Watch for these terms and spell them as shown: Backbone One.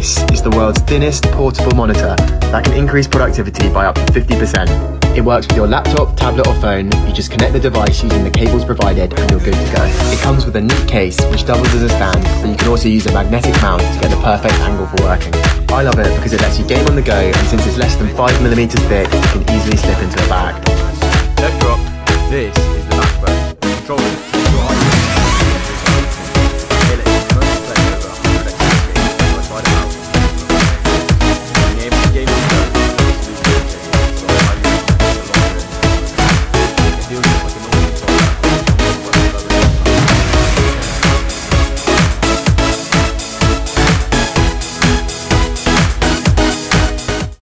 This is the world's thinnest portable monitor that can increase productivity by up to 50%. It works with your laptop, tablet or phone. You just connect the device using the cables provided and you're good to go. It comes with a neat case which doubles as a stand, and you can also use a magnetic mount to get the perfect angle for working. I love it because it lets you game on the go, and since it's less than 5mm thick, it can easily slip into a bag. Don't drop. This is the Backbone. Control